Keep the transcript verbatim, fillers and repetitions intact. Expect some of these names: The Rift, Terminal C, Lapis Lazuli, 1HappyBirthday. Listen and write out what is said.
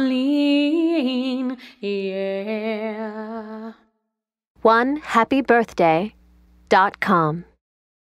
Jolene, yeah. one happy birthday dot com